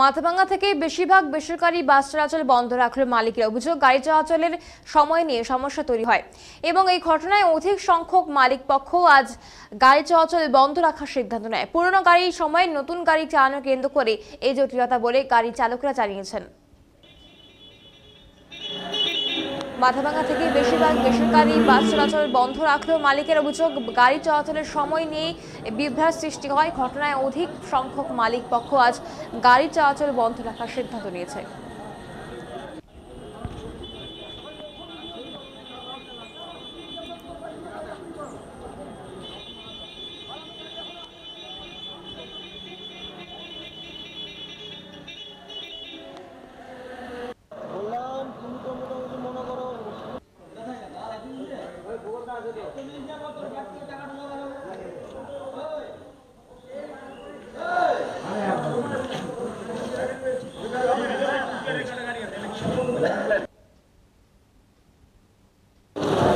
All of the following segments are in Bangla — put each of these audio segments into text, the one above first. মাথাভাঙ্গা থেকে বেশিরভাগ বেসরকারি বাস চলাচল বন্ধ রাখল মালিকেরা। অভিযোগ, গাড়ি চলাচলের সময় নিয়ে সমস্যা তৈরি হয় এবং এই ঘটনায় অধিক সংখ্যক মালিক পক্ষ আজ গাড়ি চলাচল বন্ধ রাখার সিদ্ধান্ত নেয়। পুরনো গাড়ির সময় নতুন গাড়ি চালানো কেন্দ্র করে এই জটিলতা বলে গাড়ি চালকরা জানিয়েছেন। মাথাভাঙ্গা থেকে বেশিরভাগ বেসরকারি বাস চলাচল বন্ধ রাখলেও মালিকের অভিযোগ, গাড়ি চলাচলের সময় নিয়ে বিভ্রাট সৃষ্টি হয়। ঘটনায় অধিক সংখ্যক মালিক পক্ষ আজ গাড়ি চলাচল বন্ধ রাখার সিদ্ধান্ত নিয়েছে।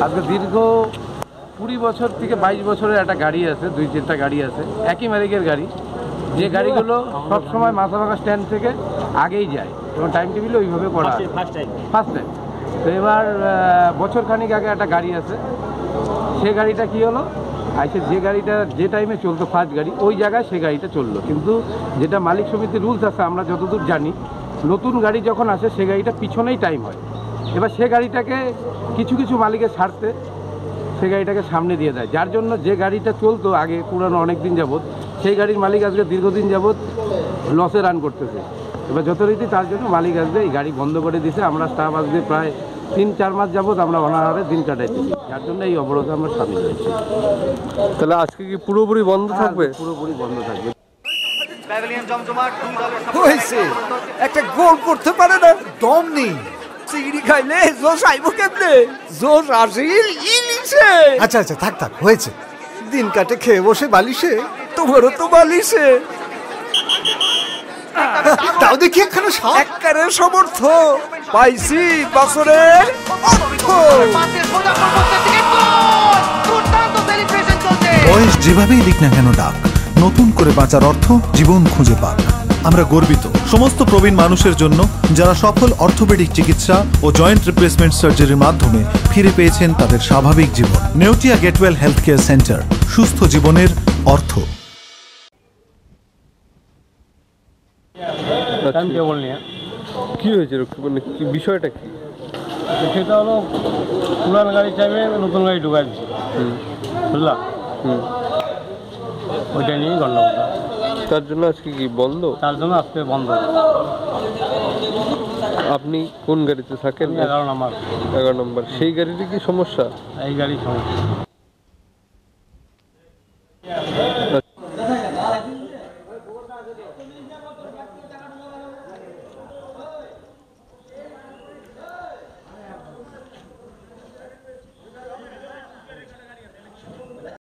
আজকে দীর্ঘ 20 বছর থেকে 22 বছরের একটা গাড়ি আছে, 2-3টা গাড়ি আছে একই মালিকের গাড়ি, যে গাড়িগুলো সবসময় মাথাভাঙ্গা স্ট্যান্ড থেকে আগেই যায় এবং টাইম টেবিল ওইভাবে করা আছে ফার্স্ট টাইম। তো এবার বছরখানিক আগে একটা গাড়ি আছে, সে গাড়িটা কি হলো, আইসে যে গাড়িটা যে টাইমে চলতো ফার্স্ট গাড়ি ওই জায়গায় সে গাড়িটা চললো, কিন্তু যেটা মালিক সমিতির রুলস আছে আমরা যতদূর জানি, নতুন গাড়ি যখন আসে সে গাড়িটা পিছনেই টাইম হয়। এবার সে গাড়িটাকে কিছু মালিকের ছাড়তে সে গাড়িটাকে সামনে দিয়ে দেয়, যার জন্য যে গাড়িটা চলতো আগে পুরানো অনেক দিন যাবৎ সেই গাড়ির মালিক আজকে দীর্ঘদিন যাবৎ লসে রান করতেছে। এবার যথারীতি তার জন্য মালিক আজকে এই গাড়ি বন্ধ করে দিয়েছে। আমরা স্টাফ আজকে প্রায় 3-4 মাস যাবৎ আমরা অনাহারে দিন কাটাইতেছি, যার জন্য এই অবরোধে আমরা সামিল হয়েছি। তাহলে আজকে কি পুরোপুরি বন্ধ থাকবে? পুরোপুরি বন্ধ থাকবে। একটা গোল করতে পারে না, দম নেই। আচ্ছা থাক হয়েছে, দিন কাটে খেয়ে বসে বালিশে, তোমারও তো বালিশে। তাও দেখি একখানে সমর্থ পাইছি বছরের বয়স যেভাবেই দিক না কেন ডাক, নতুন করে বাঁচার অর্থ জীবন খুঁজে পাক। আমরা গর্বিত সমস্ত প্রবীণ মানুষের জন্য যারা সফল অর্থোপেডিক চিকিৎসা ও জয়েন্ট রিপ্লেসমেন্ট সার্জারির মাধ্যমে ফিরে পেয়েছেন তাদের স্বাভাবিক জীবন। Neotia Getwell health care centre, সুস্থ জীবনের অর্থ। কি হয়েছে বিষয়টা? কি সেটা হলো, পুরানো গাড়ি চাইবে নতুন গাড়ি ঢুকাই দিচ্ছে, বুঝলা? ওইটা নিয়েই গণ্ডগোলটা। তার জন্য আজকে কি বন্ধ? তার জন্য আজকে বন্ধ। আপনি কোন গাড়িতে থাকেন? 11 নম্বর। সেই গাড়িতে কি সমস্যা? এই গাড়ি সমস্যা।